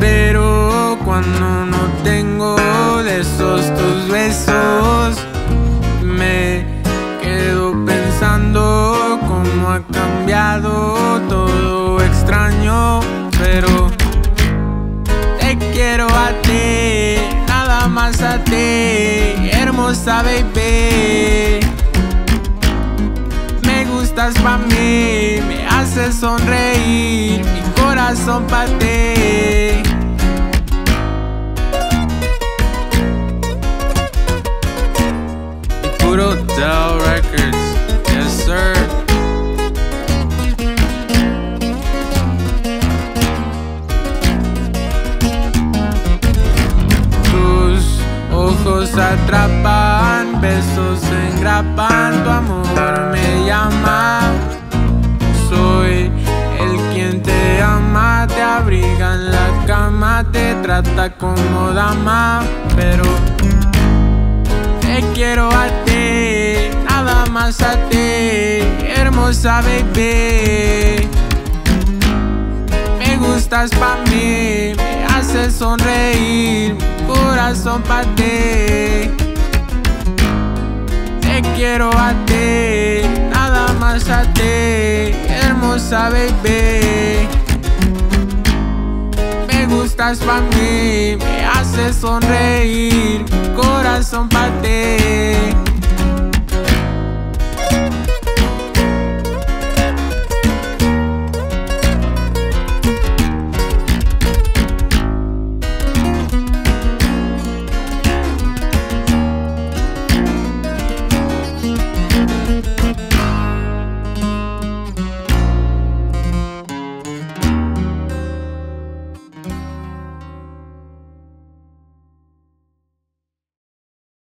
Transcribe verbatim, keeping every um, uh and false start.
desespero cuando no tengo de esos tus besos. Me quedo pensando cómo ha cambiado todo, extraño, pero te quiero a ti, nada más a ti, hermosa baby. Me gustas pa' mí, me haces sonreír, mi corazón pa' ti. Puro Del Records, yes sir. Tus ojos atrapan, besos engrapan, tu amor me llama. Soy el quien te ama, te abriga en la cama, te trata como dama, pero te quiero a ti, nada más a ti, hermosa baby. Me gustas pa' mí, me haces sonreír, mi corazón pa' ti. Te quiero a ti, nada más a ti, hermosa baby. Me gustas pa' mí, me haces sonreír, corazón pa' ti.